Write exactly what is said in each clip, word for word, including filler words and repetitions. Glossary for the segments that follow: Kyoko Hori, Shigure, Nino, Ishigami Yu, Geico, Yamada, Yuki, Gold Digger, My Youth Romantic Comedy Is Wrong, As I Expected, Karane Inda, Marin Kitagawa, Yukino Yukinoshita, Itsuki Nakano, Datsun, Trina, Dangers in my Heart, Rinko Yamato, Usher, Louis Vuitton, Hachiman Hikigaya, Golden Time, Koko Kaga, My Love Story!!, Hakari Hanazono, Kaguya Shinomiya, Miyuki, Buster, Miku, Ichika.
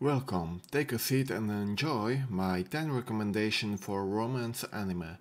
Welcome, take a seat and enjoy my ten recommendation for romance anime.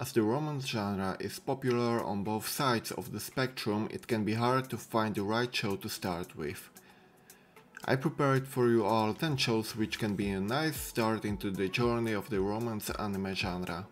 As the romance genre is popular on both sides of the spectrum, it can be hard to find the right show to start with. I prepared for you all ten shows which can be a nice start into the journey of the romance anime genre.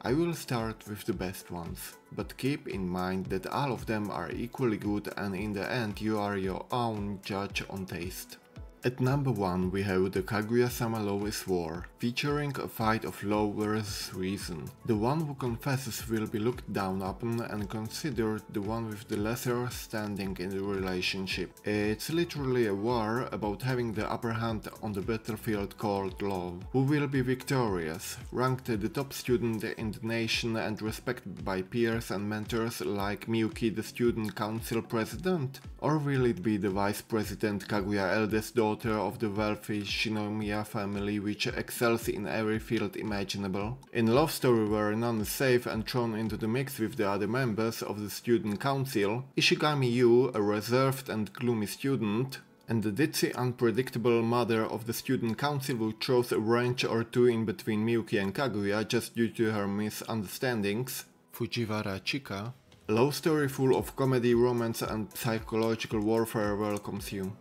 I will start with the best ones, but keep in mind that all of them are equally good and in the end you are your own judge on taste. At number one we have the Kaguya-sama Love is War, featuring a fight of love versus reason. The one who confesses will be looked down upon and considered the one with the lesser standing in the relationship. It's literally a war about having the upper hand on the battlefield called love. Who will be victorious, ranked the top student in the nation and respected by peers and mentors like Miyuki, the student council president? Or will it be the vice president, Kaguya, eldest daughter of the wealthy Shinomiya family, which excels in every field imaginable? In love story where none is safe and thrown into the mix with the other members of the student council, Ishigami Yu, a reserved and gloomy student, and the ditzy, unpredictable mother of the student council, who throws a wrench or two in between Miyuki and Kaguya just due to her misunderstandings, Fujiwara Chika. A love story full of comedy, romance and psychological warfare welcomes you.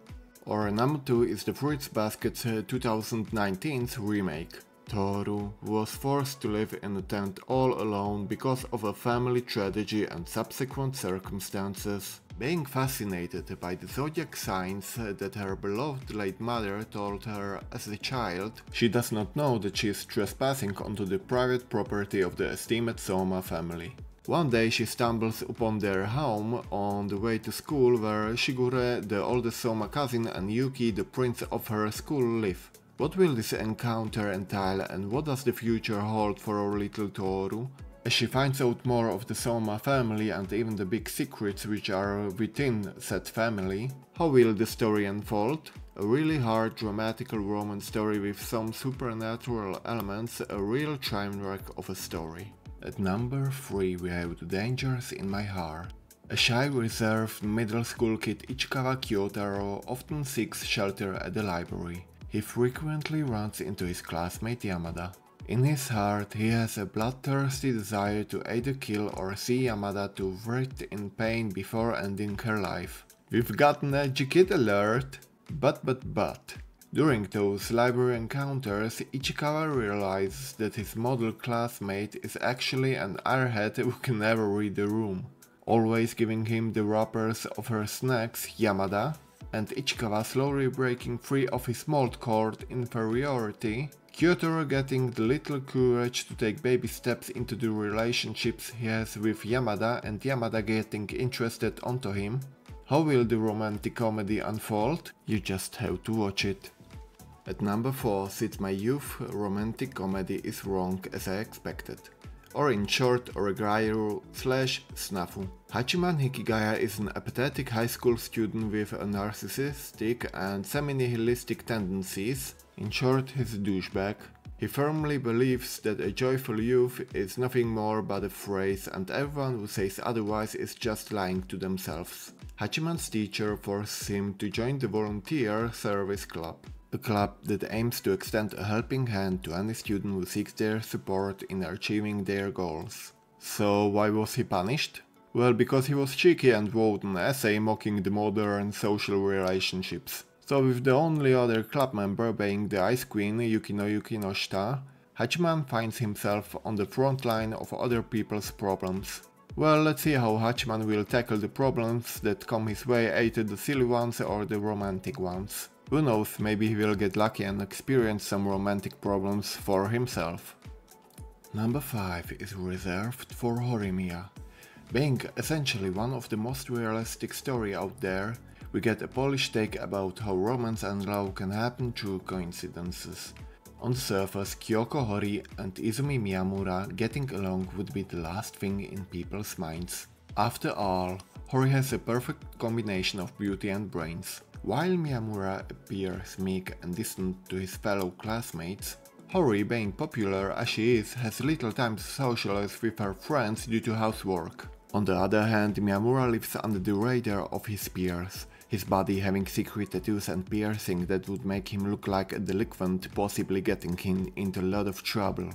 Our number two is the Fruits Basket's twenty nineteen's remake. Toru was forced to live in a tent all alone because of a family tragedy and subsequent circumstances. Being fascinated by the zodiac signs that her beloved late mother told her as a child, she does not know that she is trespassing onto the private property of the esteemed Soma family. One day she stumbles upon their home on the way to school, where Shigure, the oldest Soma cousin, and Yuki, the prince of her school, live. What will this encounter entail, and what does the future hold for our little Toru? As she finds out more of the Soma family and even the big secrets which are within said family, how will the story unfold? A really hard, dramatical romance story with some supernatural elements, a real train wreck of a story. At number three we have the Dangers in My Heart. A shy, reserved middle school kid, Ichikawa Kyotaro, often seeks shelter at the library. He frequently runs into his classmate Yamada. In his heart he has a bloodthirsty desire to either kill or see Yamada to writhe in pain before ending her life. We've got an edgy kid alert! But but but. During those library encounters, Ichikawa realizes that his model classmate is actually an airhead who can never read the room. Always giving him the wrappers of her snacks, Yamada, and Ichikawa slowly breaking free of his mold-cord inferiority, Kyotaro getting the little courage to take baby steps into the relationships he has with Yamada, and Yamada getting interested onto him. How will the romantic comedy unfold? You just have to watch it. At number four sits My Youth Romantic Comedy Is Wrong, As I Expected, or in short, OreGairu slash Snafu. Hachiman Hikigaya is an apathetic high school student with a narcissistic and semi-nihilistic tendencies, in short, he's a douchebag. He firmly believes that a joyful youth is nothing more but a phrase, and everyone who says otherwise is just lying to themselves. Hachiman's teacher forces him to join the Volunteer Service Club, a club that aims to extend a helping hand to any student who seeks their support in achieving their goals. So why was he punished? Well, because he was cheeky and wrote an essay mocking the modern social relationships. So with the only other club member being the Ice Queen, Yukino Yukinoshita, Hachiman finds himself on the front line of other people's problems. Well, let's see how Hachiman will tackle the problems that come his way, either the silly ones or the romantic ones. Who knows, maybe he will get lucky and experience some romantic problems for himself. Number five is reserved for Horimiya. Being essentially one of the most realistic stories out there, we get a Polish take about how romance and love can happen through coincidences. On the surface, Kyoko Hori and Izumi Miyamura getting along would be the last thing in people's minds. After all, Hori has a perfect combination of beauty and brains. While Miyamura appears meek and distant to his fellow classmates, Hori, being popular as she is, has little time to socialize with her friends due to housework. On the other hand, Miyamura lives under the radar of his peers. his body having secret tattoos and piercing that would make him look like a delinquent, possibly getting him into a lot of trouble.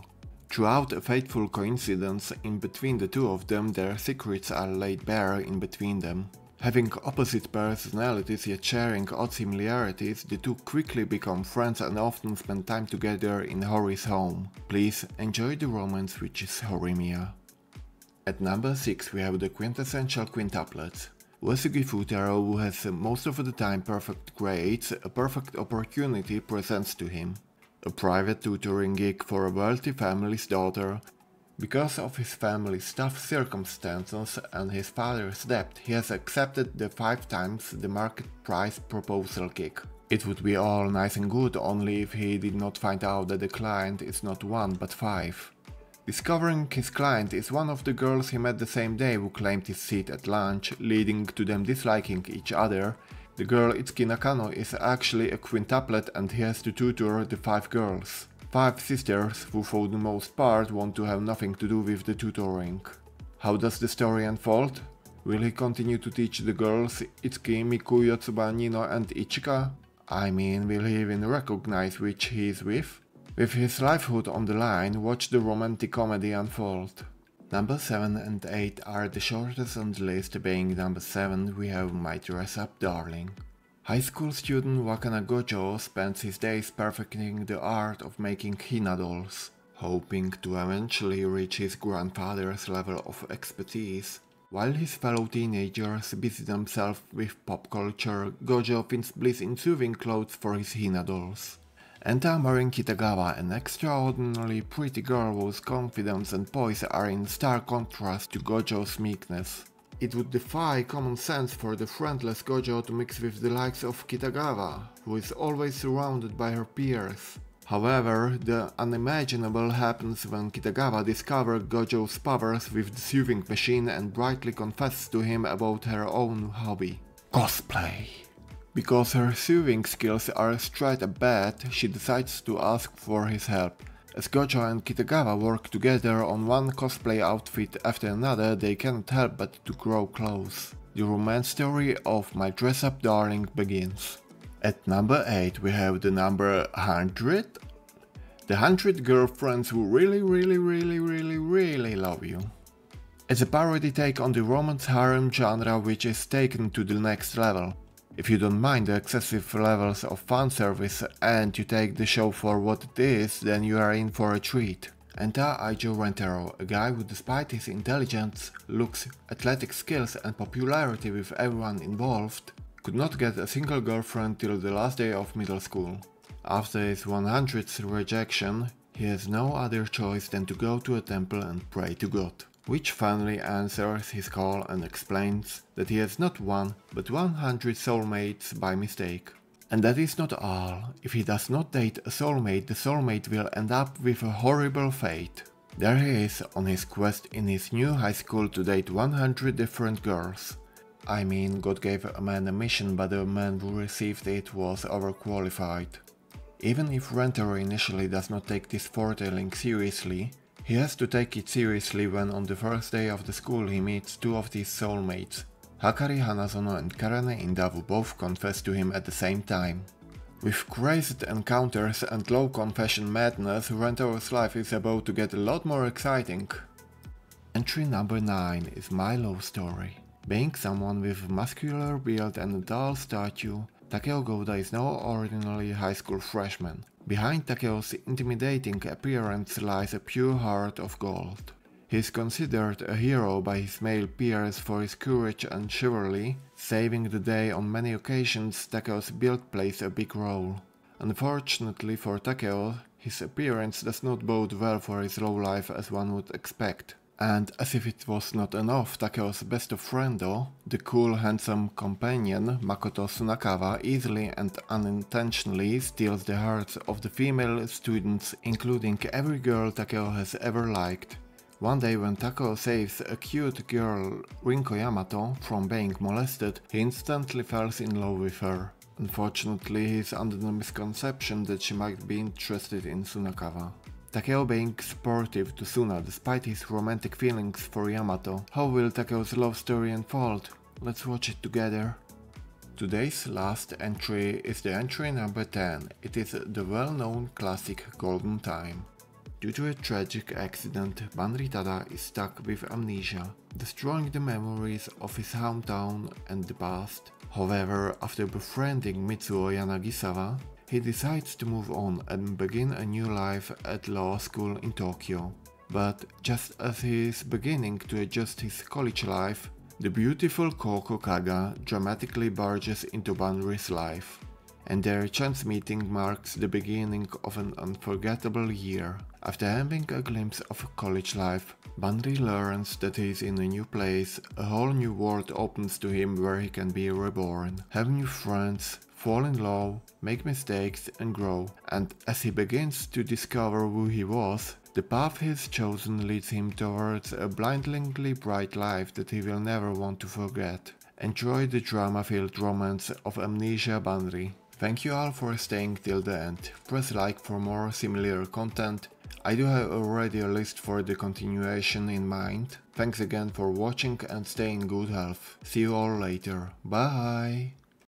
Throughout a fateful coincidence in between the two of them, their secrets are laid bare in between them. Having opposite personalities yet sharing odd similarities, the two quickly become friends and often spend time together in Hori's home. Please enjoy the romance which is Horimiya. At number six we have The Quintessential Quintuplets. Wasugi Futaro, who has most of the time perfect grades, a perfect opportunity presents to him. A private tutoring gig for a wealthy family's daughter. Because of his family's tough circumstances and his father's debt, he has accepted the five times the market price proposal gig. It would be all nice and good only if he did not find out that the client is not one but five. Discovering his client is one of the girls he met the same day who claimed his seat at lunch, leading to them disliking each other. The girl Itsuki Nakano is actually a quintuplet and he has to tutor the five girls. Five sisters who for the most part want to have nothing to do with the tutoring. How does the story unfold? Will he continue to teach the girls Itsuki, Miku, Yotsuba, Nino and Ichika? I mean, will he even recognize which he is with? With his livelihood on the line, watch the romantic comedy unfold. Number seven and eight are the shortest on the list, being number seven we have My Dress-Up Darling. High school student Wakana Gojo spends his days perfecting the art of making Hina dolls. Hoping to eventually reach his grandfather's level of expertise. While his fellow teenagers busy themselves with pop culture, Gojo finds bliss in sewing clothes for his Hina dolls. Enter Marin Kitagawa, an extraordinarily pretty girl whose confidence and poise are in stark contrast to Gojo's meekness. It would defy common sense for the friendless Gojo to mix with the likes of Kitagawa, who is always surrounded by her peers. However, the unimaginable happens when Kitagawa discovers Gojo's powers with the sewing machine and brightly confesses to him about her own hobby – cosplay. Because her sewing skills are straight up bad, she decides to ask for his help. As Gojo and Kitagawa work together on one cosplay outfit after another, they cannot help but to grow close. The romance story of My Dress-Up Darling begins. At number eight we have the number one hundred. The one hundred girlfriends who really really really really really love you. It's a parody take on the romance harem genre which is taken to the next level. If you don't mind the excessive levels of fan service and you take the show for what it is, then you are in for a treat. Enta Ijo Rentaro, a guy who despite his intelligence, looks, athletic skills and popularity with everyone involved, could not get a single girlfriend till the last day of middle school. After his one hundredth rejection, he has no other choice than to go to a temple and pray to God, which finally answers his call and explains that he has not one, but one hundred soulmates by mistake. And that is not all. If he does not date a soulmate, the soulmate will end up with a horrible fate. There he is, on his quest in his new high school to date one hundred different girls. I mean, God gave a man a mission, but the man who received it was overqualified. Even if Rentaro initially does not take this foretelling seriously, he has to take it seriously when on the first day of the school he meets two of these soulmates. Hakari Hanazono and Karane Inda, who both confess to him at the same time. With crazed encounters and low confession madness, Rentaro's life is about to get a lot more exciting. Entry number nine is My Love Story. Being someone with a muscular build and a dull statue, Takeo Gouda is no ordinary high school freshman. Behind Takeo's intimidating appearance lies a pure heart of gold. He is considered a hero by his male peers for his courage and chivalry. Saving the day on many occasions, Takeo's build plays a big role. Unfortunately for Takeo, his appearance does not bode well for his low life as one would expect. And as if it was not enough, Takeo's best friendo, the cool handsome companion Makoto Sunakawa, easily and unintentionally steals the hearts of the female students, including every girl Takeo has ever liked. One day when Takeo saves a cute girl Rinko Yamato from being molested, he instantly falls in love with her. Unfortunately, he is under the misconception that she might be interested in Sunakawa. Takeo being supportive to Suna despite his romantic feelings for Yamato. How will Takeo's love story unfold? Let's watch it together. Today's last entry is the entry number ten. It is the well-known classic Golden Time. Due to a tragic accident, Banritada is stuck with amnesia, destroying the memories of his hometown and the past. However, after befriending Mitsuo Yanagisawa, he decides to move on and begin a new life at law school in Tokyo. But just as he is beginning to adjust his college life, the beautiful Koko Kaga dramatically barges into Banri's life, and their chance meeting marks the beginning of an unforgettable year. After having a glimpse of college life, Banri learns that he is in a new place, a whole new world opens to him where he can be reborn, have new friends, fall in love, make mistakes and grow. And as he begins to discover who he was, the path he has chosen leads him towards a blindingly bright life that he will never want to forget. Enjoy the drama-filled romance of Amnesia Banri. Thank you all for staying till the end. Press like for more similar content. I do have already a list for the continuation in mind. Thanks again for watching and stay in good health. See you all later. Bye!